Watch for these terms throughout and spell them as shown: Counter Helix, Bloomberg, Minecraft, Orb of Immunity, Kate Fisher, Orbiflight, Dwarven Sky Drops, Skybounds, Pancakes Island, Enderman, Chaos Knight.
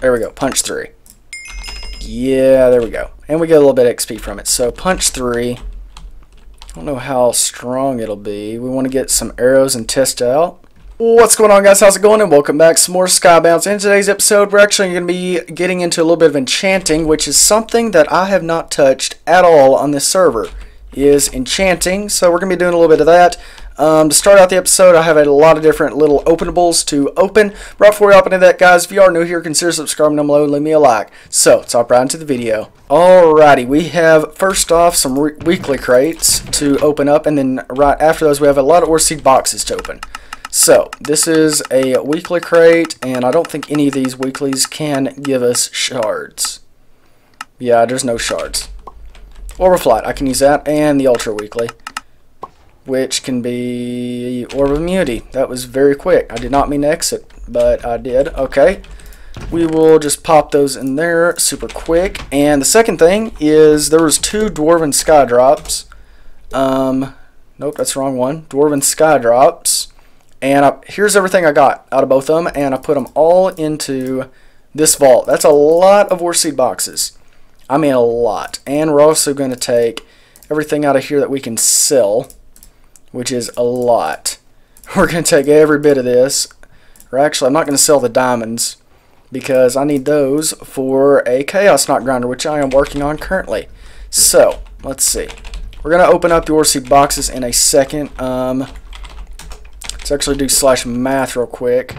There we go. Punch 3. Yeah, there we go. And we get a little bit of XP from it. So punch 3. I don't know how strong it'll be. We want to get some arrows and test it out. What's going on, guys? How's it going? And welcome back to some more Skybounds. In today's episode, we're actually going to be getting into a little bit of enchanting, which is something that I have not touched at all on this server, is enchanting. So we're going to be doing a little bit of that. To start out the episode, I have a lot of different little openables to open. Right before we hop into that, guys, if you are new here, consider subscribing down below and leave me a like. So, let's hop right into the video. Alrighty, we have, first off, some weekly crates to open up, and then right after those, we have a lot of ore seed boxes to open. So, this is a weekly crate, and I don't think any of these weeklies can give us shards. Yeah, there's no shards. Orbiflight, I can use that, and the Ultra Weekly, which can be Orb of Immunity. That was very quick. I did not mean to exit, but I did. Okay. We will just pop those in there super quick. And the second thing is there was 2 Dwarven Sky Drops. Nope, that's the wrong one. Dwarven Sky Drops. And here's everything I got out of both of them, and I put them all into this vault. That's a lot of War Seed boxes. I mean a lot. And we're also going to take everything out of here that we can sell, which is a lot. We're going to take every bit of this. Or actually, I'm not going to sell the diamonds because I need those for a Chaos Knight grinder, which I am working on currently. So, let's see. We're going to open up the ore seed boxes in a second. Let's actually do /math real quick.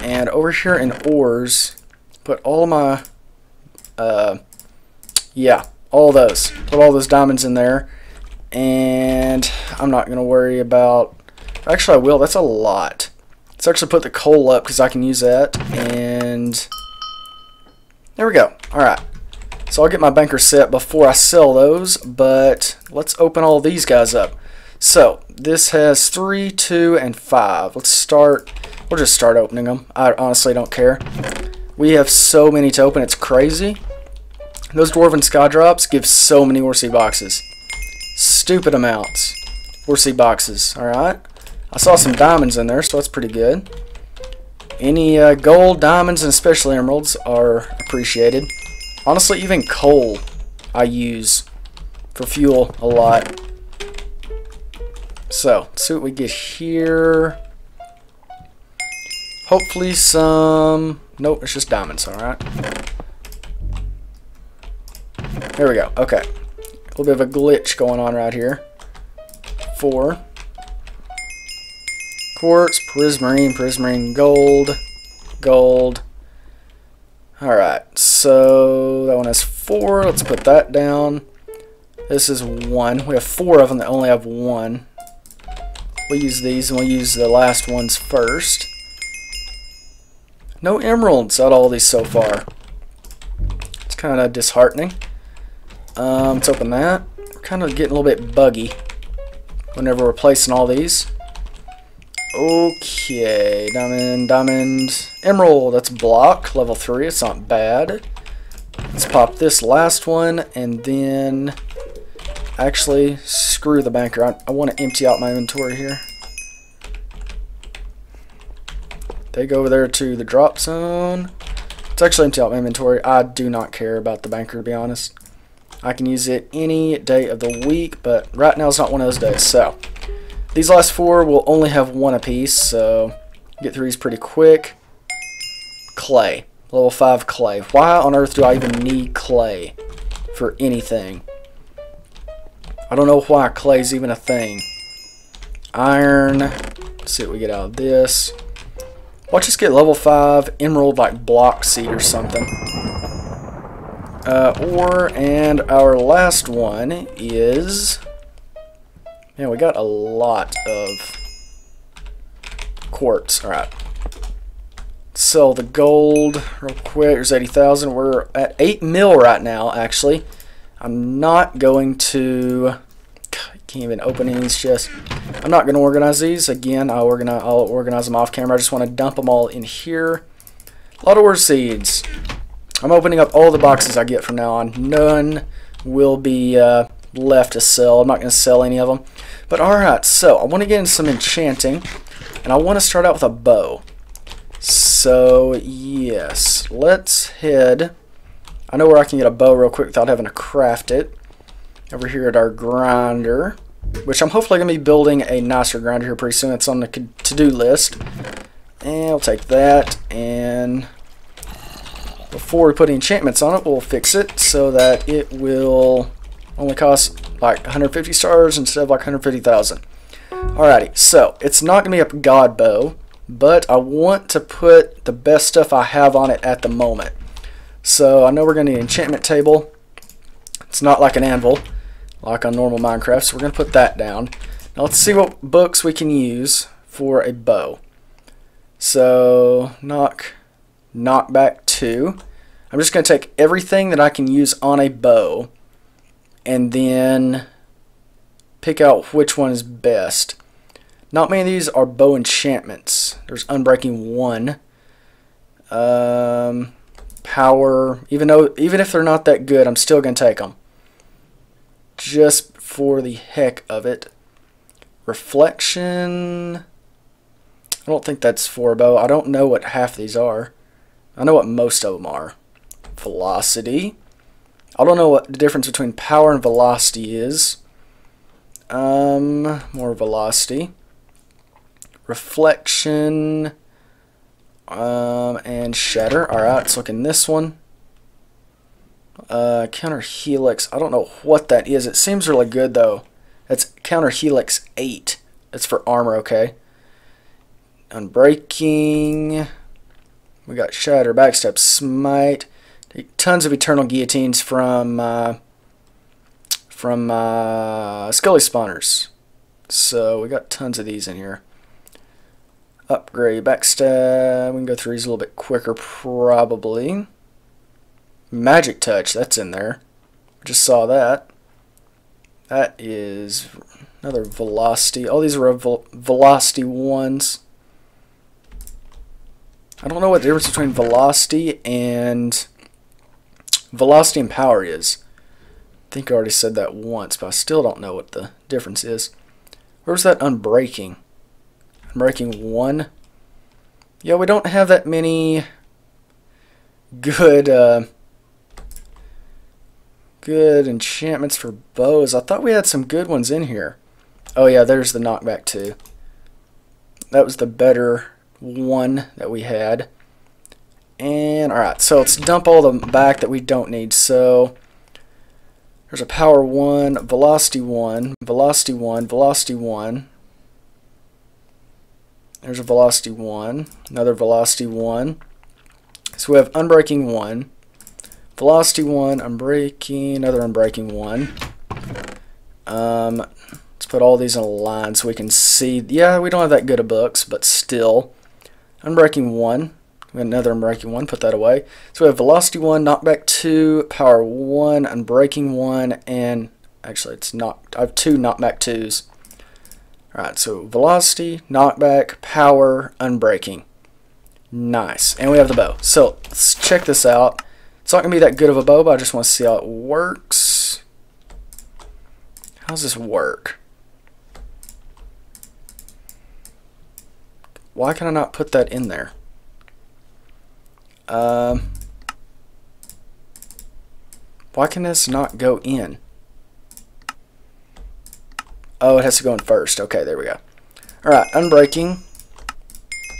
And over here in ores, put all my... all those. Put all those diamonds in there. And I'm not going to worry about... Actually, I will. That's a lot. Let's actually put the coal up because I can use that. And there we go. Alright. So I'll get my banker set before I sell those. But let's open all these guys up. So this has 3, 2, and 5. Let's start... We'll just start opening them. I honestly don't care. We have so many to open. It's crazy. Those Dwarven Sky Drops give so many Orc boxes. Stupid amounts. Ore seed boxes. Alright. I saw some diamonds in there, so that's pretty good. Any gold, diamonds, and especially emeralds are appreciated. Honestly, even coal I use for fuel a lot. So, let's see what we get here. Hopefully some... Nope, it's just diamonds. Alright. There we go. Okay. A little bit of a glitch going on right here. 4. Quartz, prismarine, prismarine, gold, gold. Alright, so that one has 4. Let's put that down. This is 1. We have 4 of them that only have 1. We'll use these and we'll use the last ones first. No emeralds out of all these so far. It's kind of disheartening. Let's open that. We're kind of getting a little bit buggy whenever we're placing all these. Okay, diamond, diamond, emerald. That's block, level 3. It's not bad. Let's pop this last one and then actually screw the banker. I want to empty out my inventory here. They go over there to the drop zone. Let's actually empty out my inventory. I do not care about the banker, to be honest. I can use it any day of the week, but right now it's not one of those days. So, these last 4 will only have 1 apiece, so get through these pretty quick. Clay. Level 5 clay. Why on earth do I even need clay for anything? I don't know why clay is even a thing. Iron. Let's see what we get out of this. Watch us get level 5 emerald, like block seed or something. Ore, and our last one is... Man, we got a lot of quartz. Alright. Sell the gold real quick. There's 80,000. We're at 8 mil right now, actually. I'm not going to... I can't even open any of these chests. I'm not going to organize these. Again, I'll organize them off camera. I just want to dump them all in here. A lot of ore seeds. I'm opening up all the boxes I get from now on. None will be left to sell. I'm not going to sell any of them. But alright, so I want to get in some enchanting. And I want to start out with a bow. So yes, let's head. I know where I can get a bow real quick without having to craft it. Over here at our grinder, which I'm hopefully going to be building a nicer grinder here pretty soon. It's on the to-do list. And I'll take that, and before we put enchantments on it, we'll fix it so that it will only cost like 150 stars instead of like 150,000. Alrighty, so it's not going to be a god bow, but I want to put the best stuff I have on it at the moment. So I know we're going to need an enchantment table. It's not like an anvil, like on normal Minecraft, so we're going to put that down. Now let's see what books we can use for a bow. So, knockback 2. I'm just going to take everything that I can use on a bow and then pick out which one is best. Not many of these are bow enchantments. There's Unbreaking 1. Power, even if they're not that good, I'm still going to take them. Just for the heck of it. Reflection. I don't think that's for a bow. I don't know what half these are. I know what most of them are. Velocity. I don't know what the difference between power and velocity is. More velocity. Reflection. And shatter. Alright, let's look in this one. Counter Helix. I don't know what that is. It seems really good though. That's Counter Helix 8. That's for armor, okay. Unbreaking. We got shatter, backstab, smite. Tons of eternal guillotines from Scully spawners. So we got tons of these in here. Upgrade, backstab. We can go through these a little bit quicker, probably. Magic touch. That's in there. Just saw that. That is another velocity. All these are velocity ones. I don't know what the difference between velocity and power is. I think I already said that once, but I still don't know what the difference is. Where's that Unbreaking? Unbreaking 1. Yeah, we don't have that many good good enchantments for bows. I thought we had some good ones in here. Oh yeah, there's the knockback 2. That was the better one that we had. And alright, so let's dump all the back that we don't need. So there's a power 1, velocity 1, velocity 1, velocity 1. There's a velocity 1, another velocity 1. So we have Unbreaking 1, velocity 1, Unbreaking, another Unbreaking 1. Let's put all these in a line so we can see. Yeah, we don't have that good of books, but still. Unbreaking 1. We have another Unbreaking 1. Put that away. So we have Velocity 1, Knockback 2, Power 1, Unbreaking 1, and actually it's not. I have two Knockback 2s. Alright, so Velocity, Knockback, Power, Unbreaking. Nice. And we have the bow. So let's check this out. It's not going to be that good of a bow, but I just want to see how it works. How does this work? Why can I not put that in there? Why can this not go in? Oh, it has to go in first. Okay, there we go. Alright, Unbreaking.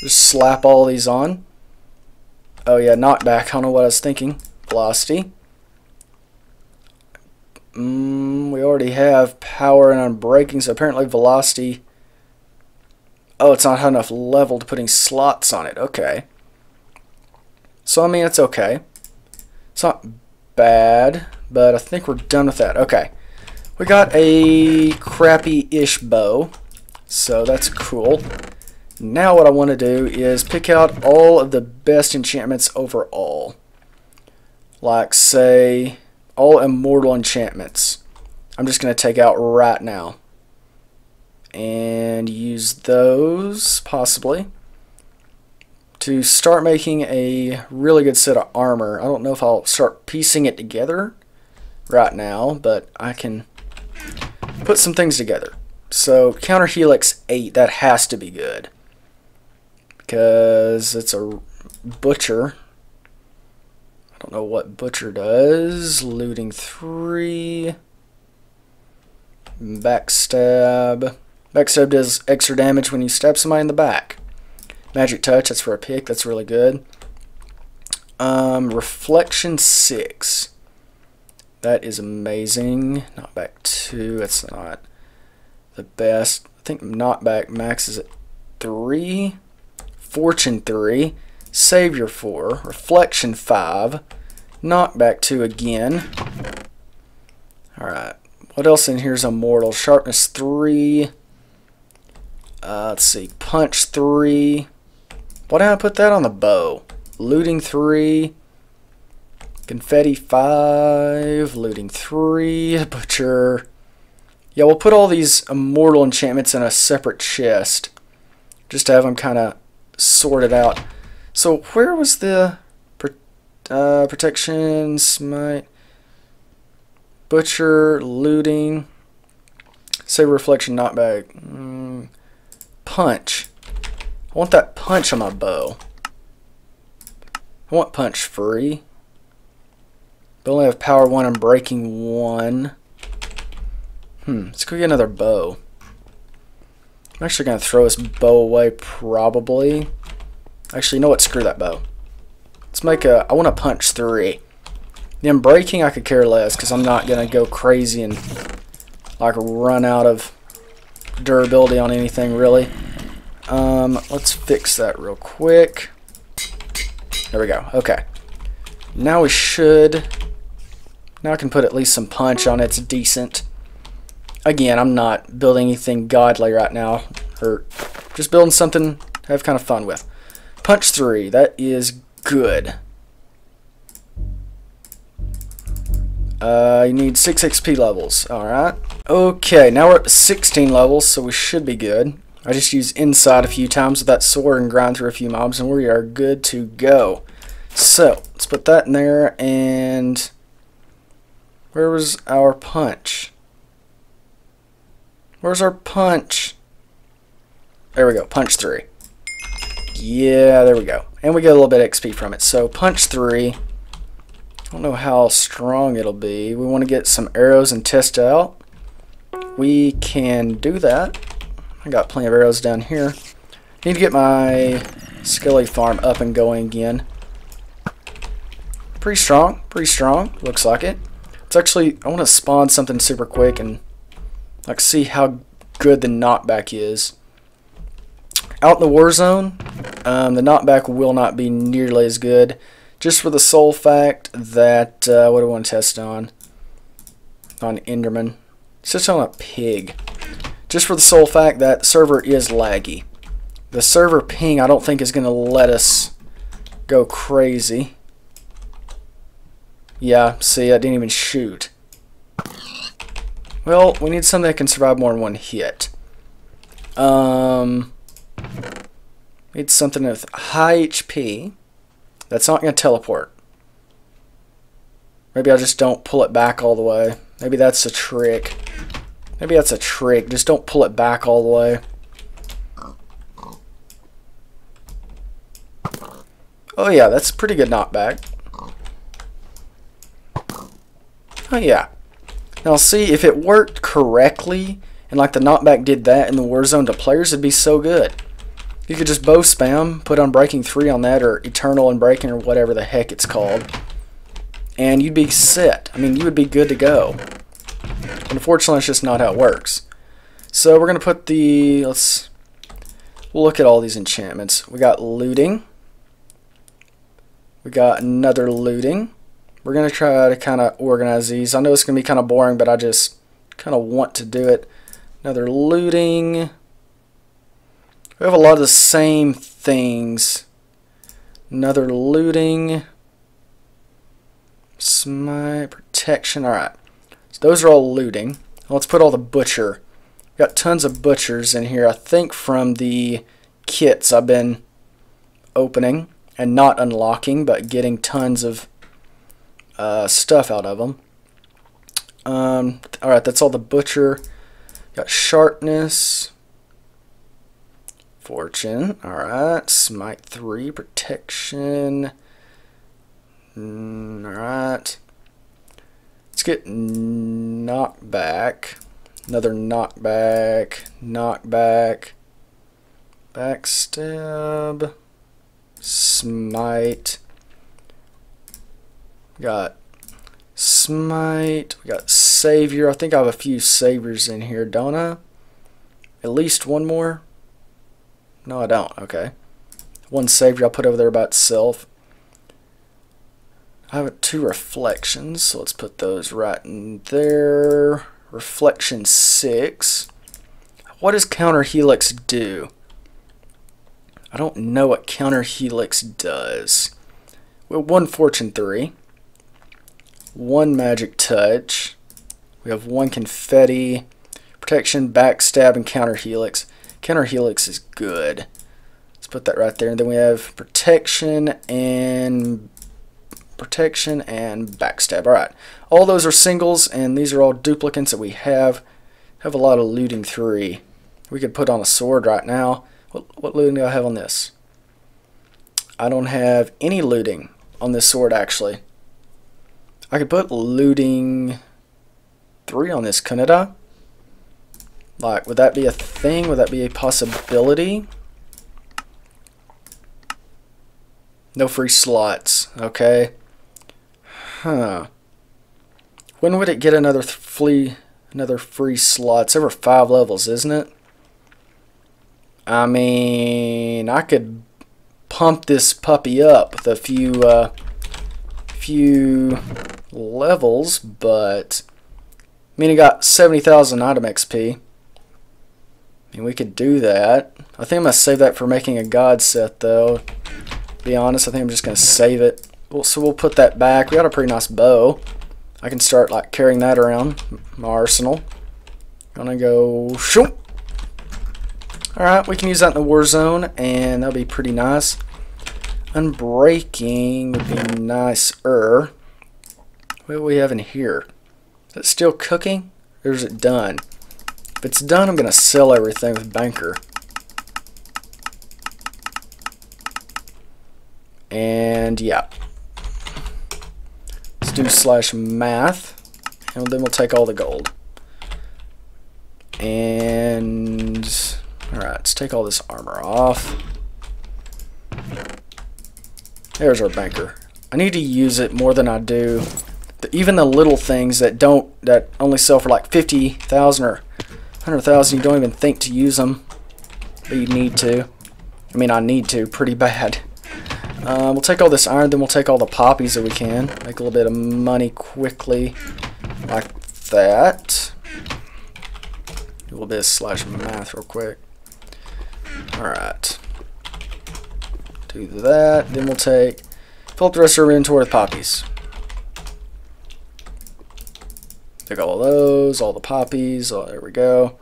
Just slap all these on. Oh yeah, knockback. I don't know what I was thinking. Velocity. We already have power and Unbreaking, so apparently velocity... Oh, it's not high enough level to putting slots on it. Okay. So, I mean, it's okay. It's not bad, but I think we're done with that. Okay. We got a crappy-ish bow, so that's cool. Now what I want to do is pick out all of the best enchantments overall. Like, say, all immortal enchantments. I'm just going to take out right now. And use those possibly to start making a really good set of armor. I don't know if I'll start piecing it together right now, but I can put some things together. So Counter Helix 8, that has to be good because it's a Butcher. I don't know what Butcher does. Looting 3. Backstab. Backstab does extra damage when you stab somebody in the back. Magic Touch, that's for a pick. That's really good. Reflection 6. That is amazing. Knockback 2. That's not the best. I think knockback max is at 3. Fortune 3. Savior 4. Reflection 5. Knockback 2 again. Alright. What else in here is immortal? Sharpness 3. Let's see. Punch 3. Why did I put that on the bow? Looting 3. Confetti 5. Looting 3. Butcher. Yeah, we'll put all these immortal enchantments in a separate chest. Just to have them kind of sorted out. So where was the protection, smite, butcher, looting, save reflection, knockback, punch. I want that punch on my bow. I want punch free. But I only have power 1 and breaking 1. Let's go get another bow. I'm actually going to throw this bow away, probably. Actually, you know what? Screw that bow. Let's make a... I want to punch 3. Then breaking, I could care less, because I'm not going to go crazy and, like, run out of durability on anything, really. Let's fix that real quick. There we go. Okay. Now we should... Now I can put at least some punch on it. It's decent. Again, I'm not building anything godly right now, or just building something to have kind of fun with. Punch 3, that is good. You need 6 XP levels, alright. Okay, now we're up to 16 levels, so we should be good. I just used inside a few times with that sword and grind through a few mobs, and we are good to go. So, let's put that in there, and where was our punch? Where's our punch? There we go. Punch 3. Yeah, there we go. And we get a little bit of XP from it. So punch 3. I don't know how strong it'll be. We want to get some arrows and test out. We can do that. I got plenty of arrows down here. Need to get my Skelly farm up and going again. Pretty strong. Pretty strong. Looks like it. It's actually... I want to spawn something super quick and... Like, see how good the knockback is. Out in the war zone, the knockback will not be nearly as good. Just for the sole fact that, what do I want to test on? On Enderman. It's just on a pig. Just for the sole fact that the server is laggy. The server ping, I don't think, is going to let us go crazy. Yeah, see, I didn't even shoot. Well, we need something that can survive more than one hit. It's something with high HP that's not going to teleport. Maybe I just don't pull it back all the way. Maybe that's a trick. Maybe that's a trick. Just don't pull it back all the way. Oh yeah, that's a pretty good knockback. Oh yeah. Now see, if it worked correctly, and like the knockback did that in the Warzone to players, it'd be so good. You could just bow spam, put on Breaking 3 on that, or Eternal and Breaking, or whatever the heck it's called. And you'd be set. I mean, you would be good to go. Unfortunately, it's just not how it works. So we're going to put the... Let's look at all these enchantments. We got looting. We got another looting. We're going to try to kind of organize these. I know it's going to be kind of boring, but I just kind of want to do it. Another looting. We have a lot of the same things. Another looting. Smite, protection. Alright. So those are all looting. Let's put all the butcher. We've got tons of butchers in here, I think, from the kits I've been opening and not unlocking, but getting tons of stuff out of them. Alright, that's all the butcher. Got sharpness. Fortune, all right. Smite 3, protection. All right. Let's get knockback. Another knockback. Knockback. Backstab. Smite. We got smite. We got savior. I think I have a few saviors in here, don't I? At least one more. No, I don't. Okay. One savior I'll put over there by itself. I have 2 reflections, so let's put those right in there. Reflection 6. What does Counter Helix do? I don't know what Counter Helix does. We have 1 Fortune 3. 1 Magic Touch. We have 1 Confetti. Protection, Backstab, and Counter Helix. Counter Helix is good. Let's put that right there. And then we have protection and backstab. All right, all those are singles, and these are all duplicates that we have. A lot of looting 3. We could put on a sword right now. What looting do I have on this? I don't have any looting on this sword actually. I could put looting 3 on this, couldn't I? Like, would that be a thing? Would that be a possibility? No free slots. Okay. Huh. When would it get another free slot? It's over 5 levels, isn't it? I mean, I could pump this puppy up with a few levels, but I mean, it got 70,000 item XP. I mean, we could do that. I think I'm going to save that for making a god set, though. To be honest, I think I'm just going to save it. So we'll put that back. We got a pretty nice bow. I can start, like, carrying that around my arsenal. Gonna go... shoop! Alright, we can use that in the war zone, and that'll be pretty nice. Unbreaking would be nicer. What do we have in here? Is it still cooking, or is it done? If it's done, I'm going to sell everything with Banker. And yeah. Let's do /math. And then we'll take all the gold. And alright, let's take all this armor off. There's our Banker. I need to use it more than I do. Even the little things that only sell for like 50,000 or 100,000, you don't even think to use them, but you need to. I mean, I need to pretty bad. We'll take all this iron, then we'll take all the poppies that we can. Make a little bit of money quickly, like that. Do a little bit of /math real quick. Alright. Do that, then we'll take, fill up the rest of our inventory with poppies. Take all of those, all the poppies, oh, there we go.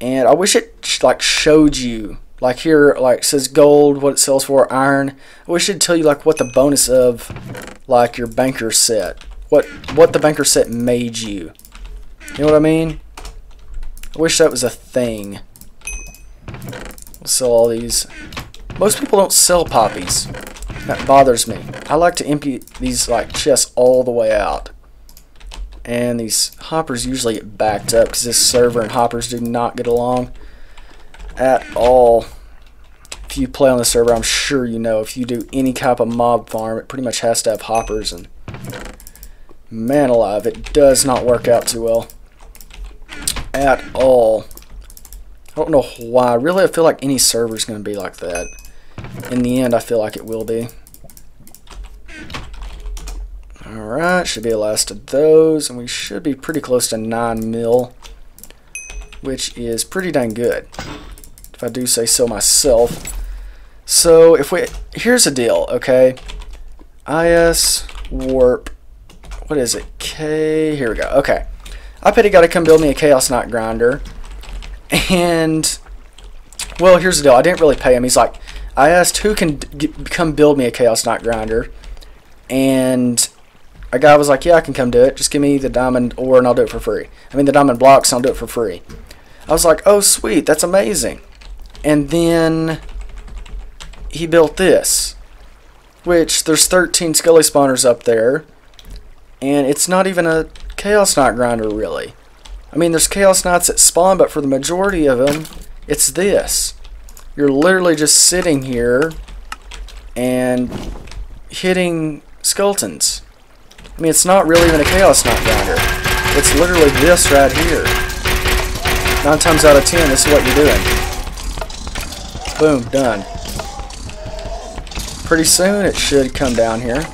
And I wish it like showed you, like here, like it says gold, what it sells for, iron. I wish it'd tell you like what the bonus of like your Banker set, what the Banker set made you. You know what I mean? I wish that was a thing. We'll sell all these. Most people don't sell poppies. That bothers me. I like to empty these like chests all the way out. And these hoppers usually get backed up because this server and hoppers do not get along at all. If you play on the server, I'm sure you know, if you do any type of mob farm, it pretty much has to have hoppers, and man alive, it does not work out too well at all. I don't know why. Really, I feel like any server is going to be like that. In the end, I feel like it will be. Alright, should be the last of those, and we should be pretty close to 9 mil, which is pretty dang good, if I do say so myself. So, if we, here's the deal, okay, IS, warp, what is it, K, here we go, okay, I paid a guy to come build me a Chaos Knight grinder, and, well, here's the deal, I didn't really pay him, he's like, I asked who can come build me a Chaos Knight grinder, and a guy was like, yeah, I can come do it. Just give me the diamond ore and I'll do it for free. I mean, the diamond blocks and I'll do it for free. I was like, oh, sweet. That's amazing. And then he built this, which there's 13 skelly spawners up there, and it's not even a Chaos Knight grinder, really. I mean, there's Chaos Knights that spawn, but for the majority of them, it's this. You're literally just sitting here and hitting skeletons. I mean, it's not really even a Chaos Knight grinder. It's literally this right here. 9 times out of 10, this is what you're doing. Boom, done. Pretty soon it should come down here.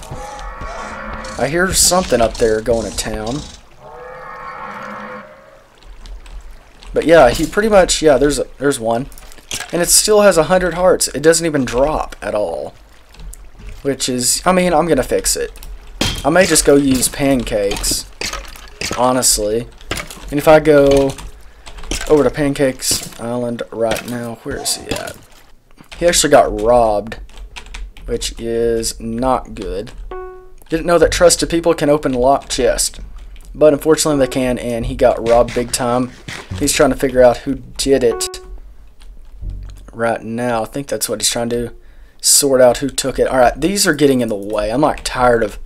I hear something up there going to town. But yeah, he pretty much, yeah, there's one. And it still has 100 hearts. It doesn't even drop at all. Which is, I mean, I'm going to fix it. I may just go use Pancakes, honestly. And if I go over to Pancakes Island right now, where is he at? He actually got robbed, which is not good. Didn't know that trusted people can open locked chests, but unfortunately they can, and he got robbed big time. He's trying to figure out who did it right now. I think that's what he's trying to do, sort out who took it. Alright, these are getting in the way. I'm like tired of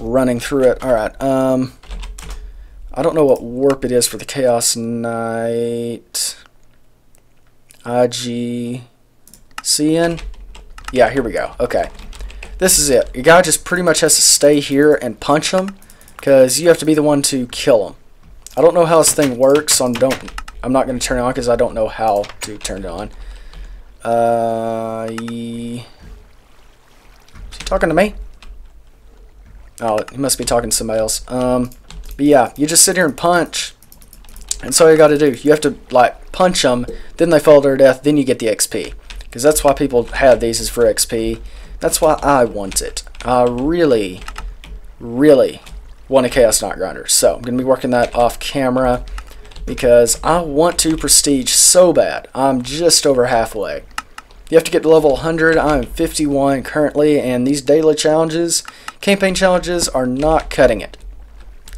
running through it. Alright, I don't know what warp it is for the Chaos Knight. IGCN? Yeah, here we go. Okay. This is it. Your guy just pretty much has to stay here and punch him, because you have to be the one to kill him. I don't know how this thing works, so I'm not going to turn it on because I don't know how to turn it on. Is he talking to me? Oh, he must be talking to somebody else. But yeah, you just sit here and punch. And so you got to do. You have to like punch them, then they fall to their death, then you get the XP. Because that's why people have these, is for XP. That's why I want it. I really, really want a Chaos Knight grinder. So I'm going to be working that off camera because I want to prestige so bad. I'm just over halfway. You have to get to level 100. I'm 51 currently, and these daily challenges, campaign challenges, are not cutting it.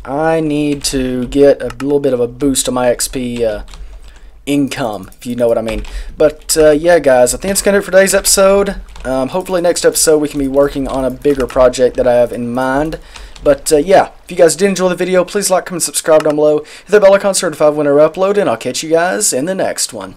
I need to get a little bit of a boost to my XP income, if you know what I mean. But yeah, guys, I think it's gonna do it for today's episode. Hopefully next episode we can be working on a bigger project that I have in mind. But yeah, if you guys did enjoy the video, please like, comment, subscribe down below, hit the bell icon, certified when I upload, and I'll catch you guys in the next one.